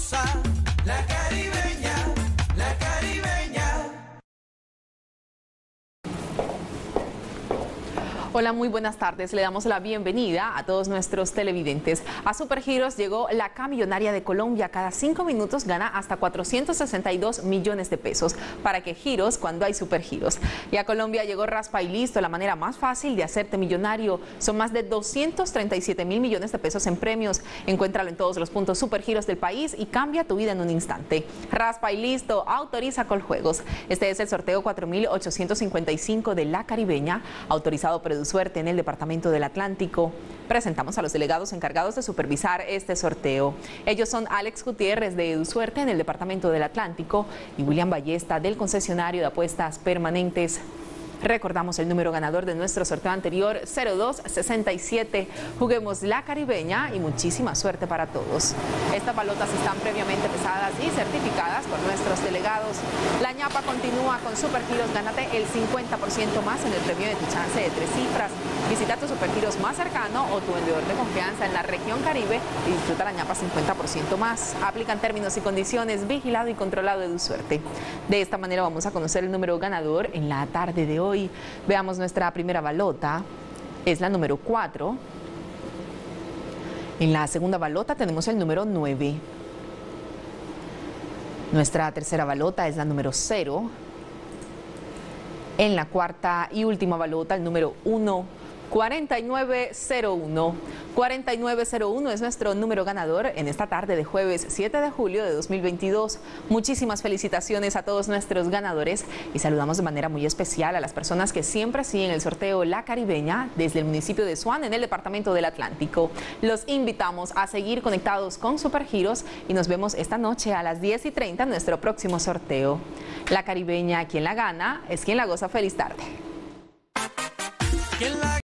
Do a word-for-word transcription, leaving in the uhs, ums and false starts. sabrosa, la caribeña, la caribeña. Hola, muy buenas tardes. Le damos la bienvenida a todos nuestros televidentes. A Supergiros llegó la Camionaria de Colombia. Cada cinco minutos gana hasta cuatrocientos sesenta y dos millones de pesos. ¿Para qué giros cuando hay supergiros? Y a Colombia llegó Raspa y Listo, la manera más fácil de hacerte millonario. Son más de doscientos treinta y siete mil millones de pesos en premios. Encuéntralo en todos los puntos Supergiros del país y cambia tu vida en un instante. Raspa y Listo autoriza Coljuegos. Este es el sorteo cuatro mil ochocientos cincuenta y cinco de La Caribeña, autorizado por EduSuerte en el Departamento del Atlántico. Presentamos a los delegados encargados de supervisar este sorteo. Ellos son Alex Gutiérrez de EduSuerte en el Departamento del Atlántico y William Ballesta del concesionario de apuestas permanentes. Recordamos el número ganador de nuestro sorteo anterior, cero dos sesenta y siete. Juguemos La Caribeña y muchísima suerte para todos. Estas balotas están previamente pesadas y certificadas por nuestros delegados. La ñapa continúa con Supergiros. Gánate el cincuenta por ciento más en el premio de tu chance de tres cifras. Visita tu Supergiros más cercano o tu vendedor de confianza en la región Caribe y disfruta la ñapa cincuenta por ciento más. Aplican términos y condiciones, vigilado y controlado de EduSuerte. De esta manera vamos a conocer el número ganador en la tarde de hoy. Hoy veamos nuestra primera balota, es la número cuatro. En la segunda balota tenemos el número nueve. Nuestra tercera balota es la número cero. En la cuarta y última balota, el número uno, cuarenta y nueve cero uno. cuarenta y nueve cero uno es nuestro número ganador en esta tarde de jueves siete de julio de dos mil veintidós. Muchísimas felicitaciones a todos nuestros ganadores y saludamos de manera muy especial a las personas que siempre siguen el sorteo La Caribeña desde el municipio de Suán en el Departamento del Atlántico. Los invitamos a seguir conectados con Supergiros y nos vemos esta noche a las diez y treinta en nuestro próximo sorteo. La Caribeña, quien la gana es quien la goza. Feliz tarde.